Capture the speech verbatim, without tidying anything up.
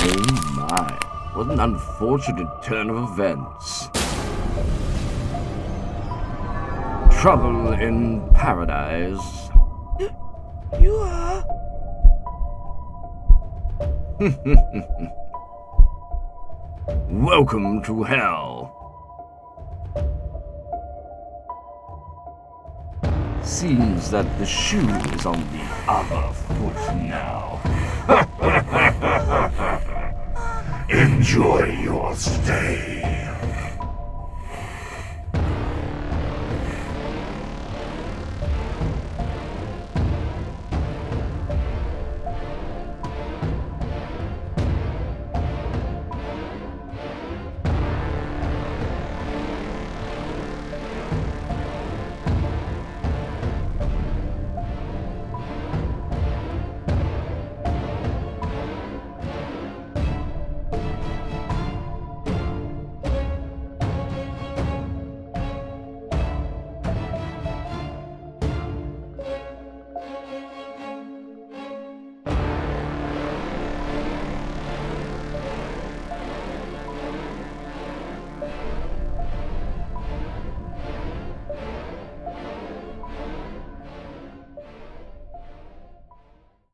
Oh my, what an unfortunate turn of events. Trouble in paradise. You are? Welcome to hell. Seems that the shoe is on the other foot now. Enjoy your stay.